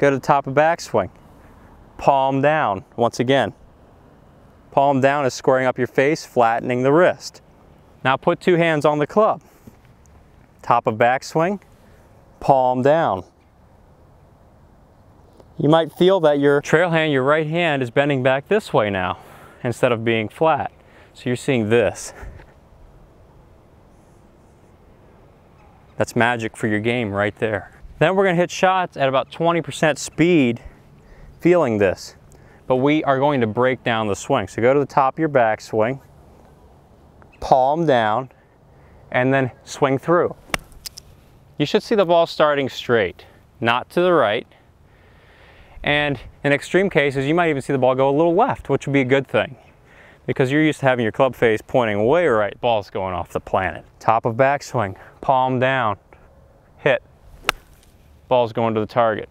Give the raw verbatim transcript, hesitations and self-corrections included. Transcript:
Go to the top of backswing. Palm down, once again. Palm down is squaring up your face, flattening the wrist. Now put two hands on the club. Top of backswing, palm down. You might feel that your trail hand, your right hand, is bending back this way now instead of being flat. So you're seeing this. That's magic for your game right there. Then we're going to hit shots at about twenty percent speed, feeling this. But we are going to break down the swing. So go to the top of your backswing, palm down, and then swing through. You should see the ball starting straight, not to the right. And in extreme cases, you might even see the ball go a little left, which would be a good thing, because you're used to having your club face pointing way right. Ball's going off the planet. Top of backswing, palm down, hit. Ball's going to the target.